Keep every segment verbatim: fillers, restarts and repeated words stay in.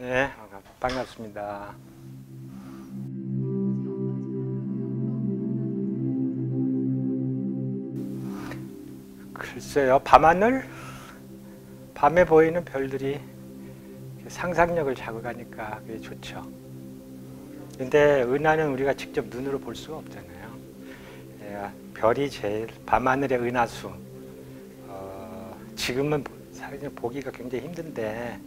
네, 반갑습니다. 글쎄요, 밤하늘? 밤에 보이는 별들이 상상력을 자극하니까 그게 좋죠. 근데 은하는 우리가 직접 눈으로 볼 수가 없잖아요. 예, 별이 제일, 밤하늘의 은하수. 어, 지금은 사실 보기가 굉장히 힘든데,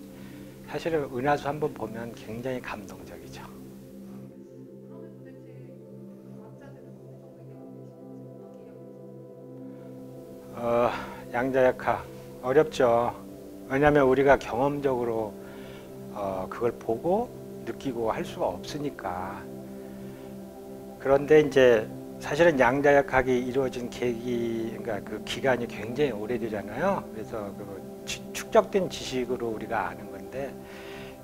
사실은 은하수 한번 보면 굉장히 감동적이죠. 어, 양자역학 어렵죠. 왜냐하면 우리가 경험적으로 어, 그걸 보고 느끼고 할 수가 없으니까. 그런데 이제 사실은 양자역학이 이루어진 계기, 그러니까 그 기간이 굉장히 오래되잖아요. 그래서 그 지, 축적된 지식으로 우리가 아는 건데,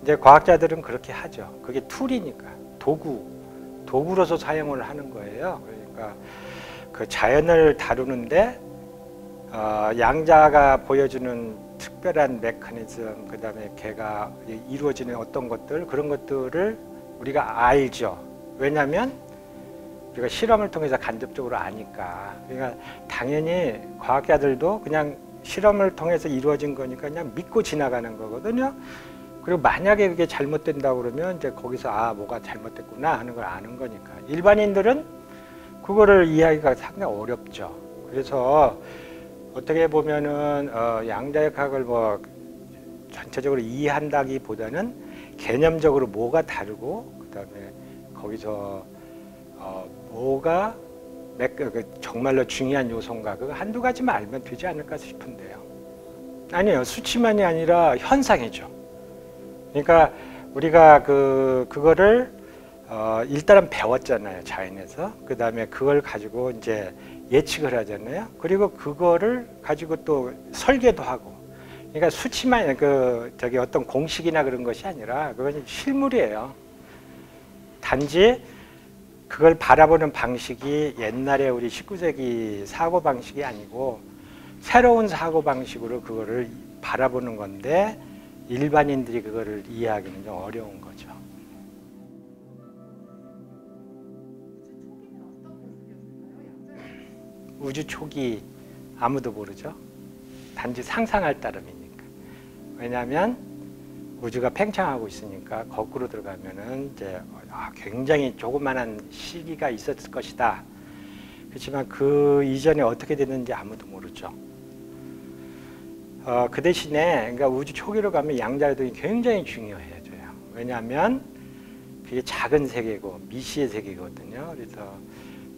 이제 과학자들은 그렇게 하죠. 그게 툴이니까, 도구, 도구로서 사용을 하는 거예요. 그러니까 그 자연을 다루는데 어, 양자가 보여주는 특별한 메커니즘, 그 다음에 걔가 이루어지는 어떤 것들, 그런 것들을 우리가 알죠. 왜냐하면 우리가 실험을 통해서 간접적으로 아니까. 그러니까 당연히 과학자들도 그냥 실험을 통해서 이루어진 거니까 그냥 믿고 지나가는 거거든요. 그리고 만약에 그게 잘못된다고 그러면 이제 거기서 아, 뭐가 잘못됐구나 하는 걸 아는 거니까. 일반인들은 그거를 이해하기가 상당히 어렵죠. 그래서 어떻게 보면은 어, 양자역학을 뭐 전체적으로 이해한다기보다는 개념적으로 뭐가 다르고, 그다음에 거기서 어, 뭐가 정말로 중요한 요소인가, 그거 한두 가지만 알면 되지 않을까 싶은데요. 아니에요, 수치만이 아니라 현상이죠. 그러니까 우리가 그 그거를 어, 일단은 배웠잖아요, 자연에서. 그다음에 그걸 가지고 이제 예측을 하잖아요. 그리고 그거를 가지고 또 설계도 하고. 그러니까 수치만, 그 저기 어떤 공식이나 그런 것이 아니라 그건 실물이에요. 단지 그걸 바라보는 방식이 옛날에 우리 십구 세기 사고 방식이 아니고 새로운 사고 방식으로 그거를 바라보는 건데, 일반인들이 그거를 이해하기는 좀 어려운 거죠. 우주 초기 아무도 모르죠. 단지 상상할 따름이니까. 왜냐하면 우주가 팽창하고 있으니까 거꾸로 들어가면은 이제 아, 굉장히 조그만한 시기가 있었을 것이다. 그렇지만 그 이전에 어떻게 됐는지 아무도 모르죠. 어, 그 대신에 그러니까 우주 초기로 가면 양자유동이 굉장히 중요해져요. 왜냐하면 그게 작은 세계고 미시의 세계거든요. 그래서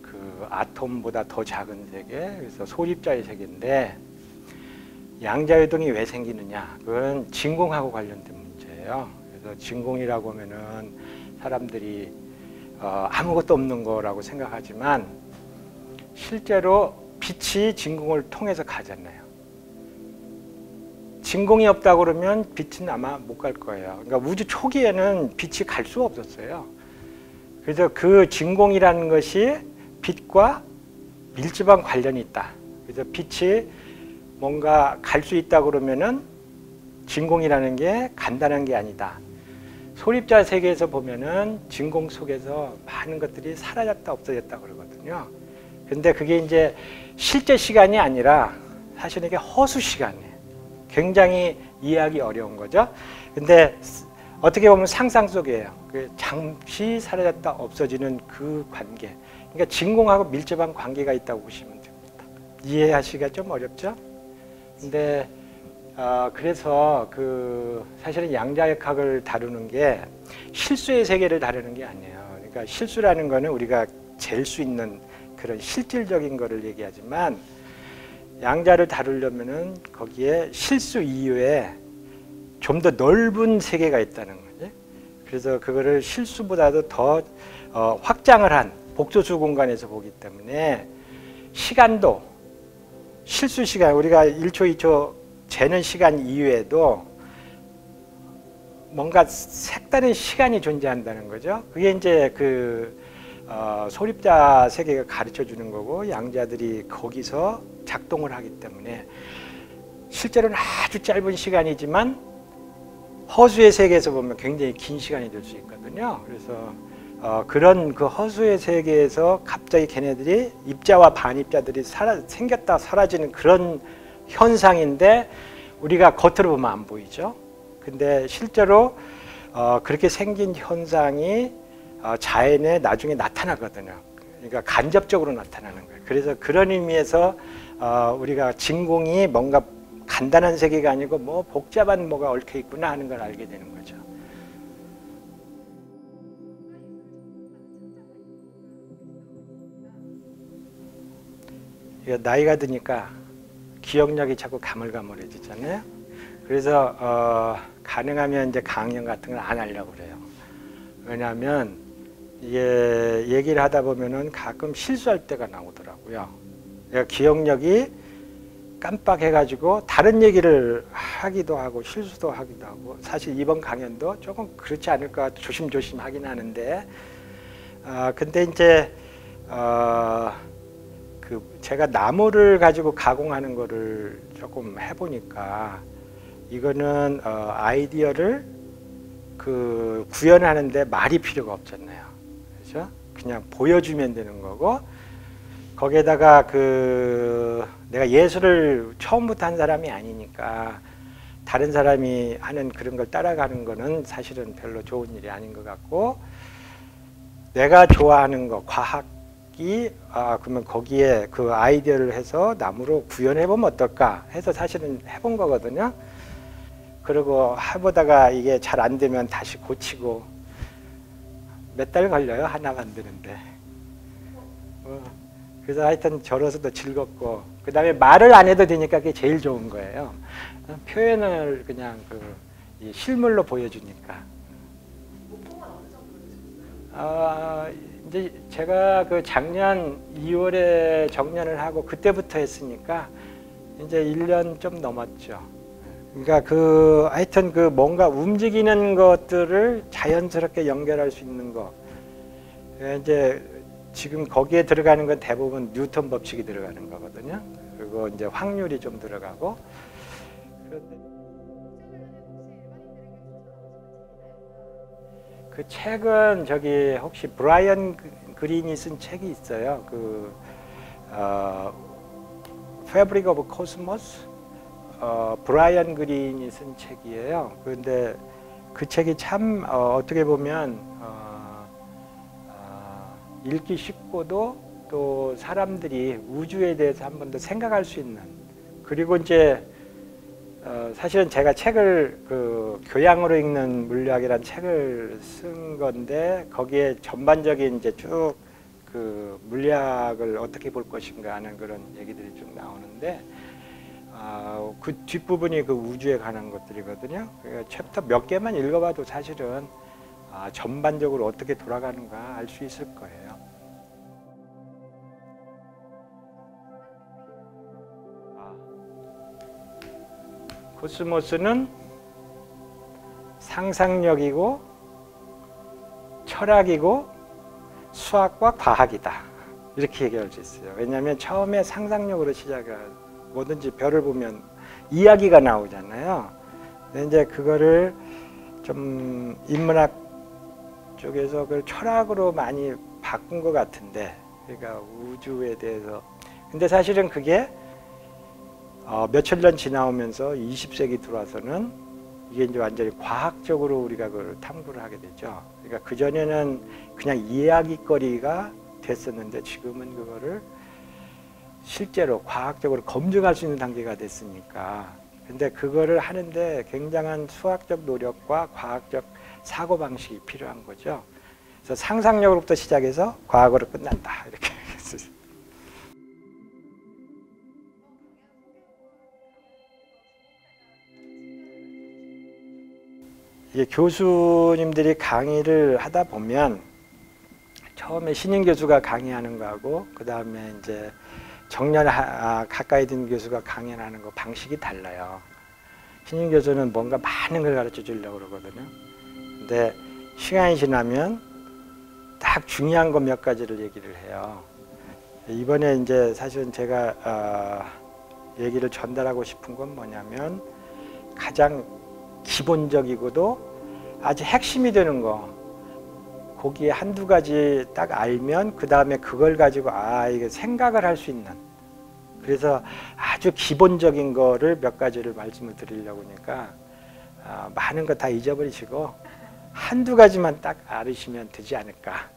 그 아톰보다 더 작은 세계, 그래서 소립자의 세계인데, 양자유동이 왜 생기느냐, 그건 진공하고 관련된 문제예요. 그래서 진공이라고 하면은 사람들이 어, 아무것도 없는 거라고 생각하지만 실제로 빛이 진공을 통해서 가잖아요. 진공이 없다고 그러면 빛은 아마 못 갈 거예요. 그러니까 우주 초기에는 빛이 갈 수가 없었어요. 그래서 그 진공이라는 것이 빛과 밀접한 관련이 있다. 그래서 빛이 뭔가 갈 수 있다 그러면은 진공이라는 게 간단한 게 아니다. 소립자 세계에서 보면은 진공 속에서 많은 것들이 사라졌다 없어졌다 그러거든요. 근데 그게 이제 실제 시간이 아니라 사실 이게 허수 시간이에요. 굉장히 이해하기 어려운 거죠. 근데 어떻게 보면 상상 속이에요. 잠시 사라졌다 없어지는 그 관계. 그러니까 진공하고 밀접한 관계가 있다고 보시면 됩니다. 이해하시기가 좀 어렵죠? 근데 어, 그래서 그 사실은 양자역학을 다루는 게 실수의 세계를 다루는 게 아니에요. 그러니까 실수라는 거는 우리가 잴 수 있는 그런 실질적인 거를 얘기하지만, 양자를 다루려면은 거기에 실수 이외에 좀 더 넓은 세계가 있다는 거지. 그래서 그거를 실수보다도 더 어, 확장을 한 복소수 공간에서 보기 때문에 시간도 실수 시간, 우리가 일 초, 이 초 재는 시간 이외에도 뭔가 색다른 시간이 존재한다는 거죠. 그게 이제 그 어, 소립자 세계가 가르쳐 주는 거고, 양자들이 거기서 작동을 하기 때문에 실제로는 아주 짧은 시간이지만 허수의 세계에서 보면 굉장히 긴 시간이 될 수 있거든요. 그래서 어, 그런 그 허수의 세계에서 갑자기 걔네들이 입자와 반입자들이 사라, 생겼다 사라지는 그런 현상인데 우리가 겉으로 보면 안 보이죠. 근데 실제로 어, 그렇게 생긴 현상이 어, 자연에 나중에 나타나거든요. 그러니까 간접적으로 나타나는 거예요. 그래서 그런 의미에서 어, 우리가 진공이 뭔가 간단한 세계가 아니고 뭐 복잡한 뭐가 얽혀 있구나 하는 걸 알게 되는 거죠. 나이가 드니까 기억력이 자꾸 가물가물해지잖아요. 그래서 어, 가능하면 이제 강연 같은 걸 안 하려고 그래요. 왜냐하면 이게 얘기를 하다 보면은 가끔 실수할 때가 나오더라고요. 그러니까 기억력이 깜빡해가지고 다른 얘기를 하기도 하고 실수도 하기도 하고, 사실 이번 강연도 조금 그렇지 않을까 조심조심 하긴 하는데, 아 어, 근데 이제 어. 그 제가 나무를 가지고 가공하는 거를 조금 해보니까 이거는 어 아이디어를 그 구현하는데 말이 필요가 없잖아요. 그렇죠? 그냥 보여주면 되는 거고, 거기에다가 그 내가 예술을 처음부터 한 사람이 아니니까 다른 사람이 하는 그런 걸 따라가는 거는 사실은 별로 좋은 일이 아닌 것 같고, 내가 좋아하는 거 과학, 아 그러면 거기에 그 아이디어를 해서 나무로 구현해보면 어떨까 해서 사실은 해본 거거든요. 그리고 해보다가 이게 잘 안 되면 다시 고치고, 몇 달 걸려요 하나 만드는데. 그래서 하여튼 저로서도 즐겁고, 그 다음에 말을 안 해도 되니까 그게 제일 좋은 거예요. 표현을 그냥 그 실물로 보여주니까. 아, 이제 제가 그 작년 이월에 정년을 하고 그때부터 했으니까 이제 일 년 좀 넘었죠. 그러니까 그 하여튼 그 뭔가 움직이는 것들을 자연스럽게 연결할 수 있는 거. 이제 지금 거기에 들어가는 건 대부분 뉴턴 법칙이 들어가는 거거든요. 그리고 이제 확률이 좀 들어가고. 그 책은 저기 혹시 브라이언 그린이 쓴 책이 있어요. 그 어, Fabric of the Cosmos, 어, 브라이언 그린이 쓴 책이에요. 그런데 그 책이 참 어, 어떻게 보면 어, 어, 읽기 쉽고도 또 사람들이 우주에 대해서 한 번 더 생각할 수 있는, 그리고 이제 어, 사실은 제가 책을 그 교양으로 읽는 물리학이라는 책을 쓴 건데, 거기에 전반적인 이제 쭉 그 물리학을 어떻게 볼 것인가 하는 그런 얘기들이 쭉 나오는데, 어, 그 뒷부분이 그 우주에 관한 것들이거든요. 그러니까 챕터 몇 개만 읽어봐도 사실은 아, 전반적으로 어떻게 돌아가는가 알 수 있을 거예요. 코스모스는 상상력이고 철학이고 수학과 과학이다, 이렇게 얘기할 수 있어요. 왜냐하면 처음에 상상력으로 시작을, 뭐든지 별을 보면 이야기가 나오잖아요. 근데 이제 그거를 좀 인문학 쪽에서 그걸 철학으로 많이 바꾼 것 같은데, 그러니까 우주에 대해서. 근데 사실은 그게 어, 며칠 년 지나오면서 이십 세기 들어와서는 이게 이제 완전히 과학적으로 우리가 그걸 탐구를 하게 되죠. 그러니까 그전에는 그냥 이야기거리가 됐었는데, 지금은 그거를 실제로 과학적으로 검증할 수 있는 단계가 됐으니까. 근데 그거를 하는데 굉장한 수학적 노력과 과학적 사고방식이 필요한 거죠. 그래서 상상력으로부터 시작해서 과학으로 끝난다, 이렇게 얘기했어요. 교수님들이 강의를 하다 보면 처음에 신인 교수가 강의하는 거하고 그 다음에 이제 정년 아, 가까이 든 교수가 강연하는 거 방식이 달라요. 신인 교수는 뭔가 많은 걸 가르쳐 주려고 그러거든요. 근데 시간이 지나면 딱 중요한 거 몇 가지를 얘기를 해요. 이번에 이제 사실은 제가 어, 얘기를 전달하고 싶은 건 뭐냐면, 가장 기본적이고도 아주 핵심이 되는 거, 거기에 한두 가지 딱 알면 그 다음에 그걸 가지고 아 이게 생각을 할 수 있는, 그래서 아주 기본적인 거를 몇 가지를 말씀을 드리려고 하니까 아, 많은 거 다 잊어버리시고 한두 가지만 딱 알으시면 되지 않을까.